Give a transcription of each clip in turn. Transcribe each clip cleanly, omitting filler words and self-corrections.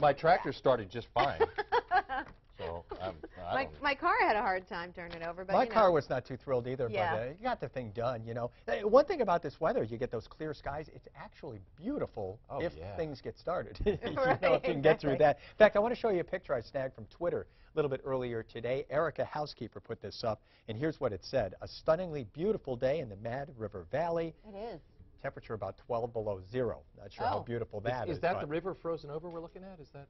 my tractor started just fine. So my car had a hard time turning over. But my car was not too thrilled either. Yeah. But you got the thing done, you know. One thing about this weather, you get those clear skies. It's actually beautiful if things get started. If you can get through that. In fact, I want to show you a picture I snagged from Twitter a little bit earlier today. Erica Housekeeper put this up, and here's what it said. A stunningly beautiful day in the Mad River Valley. It is. Temperature about 12 below zero. Not sure how beautiful that is. Is that the river frozen over we're looking at? Is that...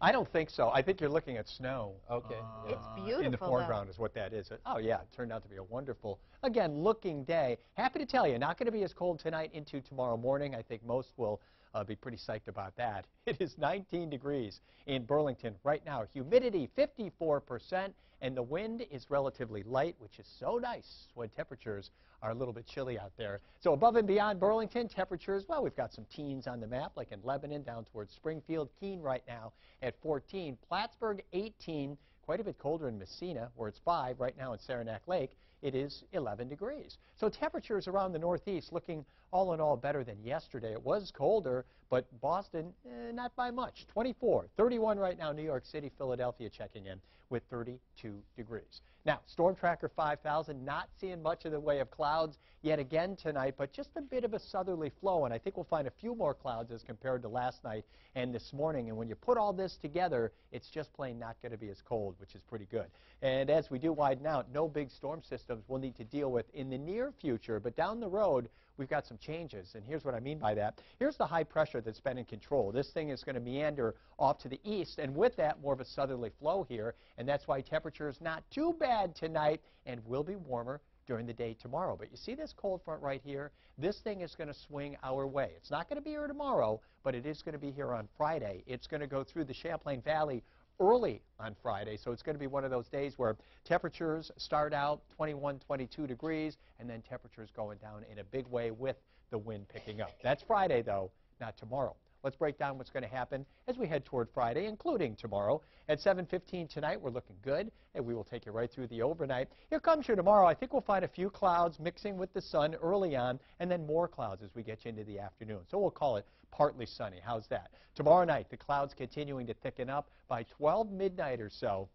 I don't think so. I think you're looking at snow. Okay. It's beautiful. In the foreground is what that is. Oh, yeah. It turned out to be a wonderful, again, looking day. Happy to tell you, not going to be as cold tonight into tomorrow morning. I think most will be pretty psyched about that. It is 19 degrees in Burlington right now. Humidity 54%, and the wind is relatively light, which is so nice when temperatures are a little bit chilly out there. So above and beyond Burlington, temperatures, well, we've got some teens on the map, like in Lebanon, down towards Springfield. Keene right now at 14. Plattsburgh, 18. Quite a bit colder in Messina, where it's 5 right now in Saranac Lake. It is 11 degrees. So temperatures around the Northeast looking all in all better than yesterday. It was colder, but Boston, not by much. 24, 31 right now, New York City, Philadelphia checking in with 32 degrees. Now, Storm Tracker 5000, not seeing much of the way of clouds yet again tonight, but just a bit of a southerly flow, and I think we'll find a few more clouds as compared to last night and this morning. And when you put all this together, it's just plain not going to be as cold, which is pretty good. And as we do widen out, no big storm system we'll need to deal with in the near future, but down the road we've got some changes, and here's what I mean by that. Here's the high pressure that's been in control. This thing is going to meander off to the east, and with that, more of a southerly flow here, and that's why temperatures not too bad tonight and will be warmer during the day tomorrow. But you see this cold front right here? This thing is going to swing our way. It's not going to be here tomorrow, but it is going to be here on Friday. It's going to go through the Champlain Valley early on Friday, so it's going to be one of those days where temperatures start out 21, 22 degrees, and then temperatures going down in a big way with the wind picking up. That's Friday, though, not tomorrow. Let's break down what's going to happen as we head toward Friday, including tomorrow. At 7:15 tonight, we're looking good, and we will take you right through the overnight. Here comes your tomorrow. I think we'll find a few clouds mixing with the sun early on, and then more clouds as we get you into the afternoon. So we'll call it partly sunny. How's that? Tomorrow night, the clouds continuing to thicken up. By 12 midnight or so,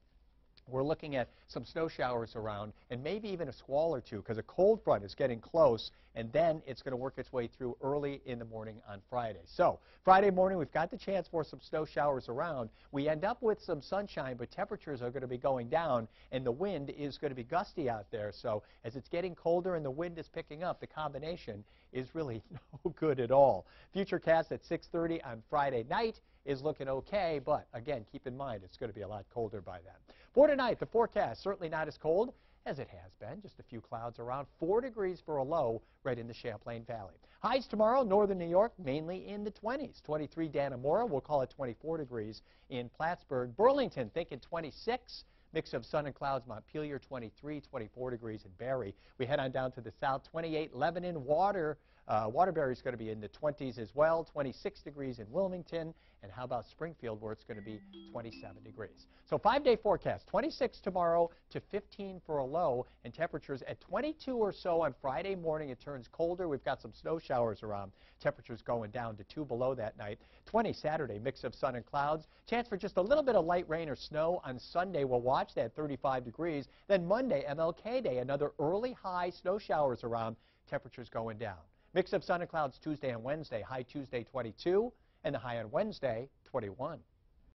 we're looking at some snow showers around and maybe even a squall or two, because a cold front is getting close, and then it's going to work its way through early in the morning on Friday. So Friday morning, we've got the chance for some snow showers around. We end up with some sunshine, but temperatures are going to be going down, and the wind is going to be gusty out there. So as it's getting colder and the wind is picking up, the combination is really no good at all. Futurecast at 6:30 on Friday night is looking okay, but again, keep in mind, it's going to be a lot colder by then. For tonight, the forecast, certainly not as cold as it has been. Just a few clouds around, 4 degrees for a low right in the Champlain Valley. Highs tomorrow, northern New York, mainly in the 20s. 23 Dannemora, we'll call it 24 degrees in Plattsburgh. Burlington, thinking 26. Mix of sun and clouds, Montpelier 23, 24 degrees in Barrie. We head on down to the south, 28, Lebanon, Waterbury's going to be in the 20s as well, 26 degrees in Wilmington, and how about Springfield, where it's going to be 27 degrees. So 5-day forecast, 26 tomorrow to 15 for a low, and temperatures at 22 or so on Friday morning. It turns colder. We've got some snow showers around. Temperatures going down to 2 below that night. 20 Saturday, mix of sun and clouds. Chance for just a little bit of light rain or snow on Sunday. We'll watch that, 35 degrees. Then Monday, MLK Day, another early high, snow showers around. Temperatures going down. Mix of sun and clouds Tuesday and Wednesday, high Tuesday 22, and the high on Wednesday 21.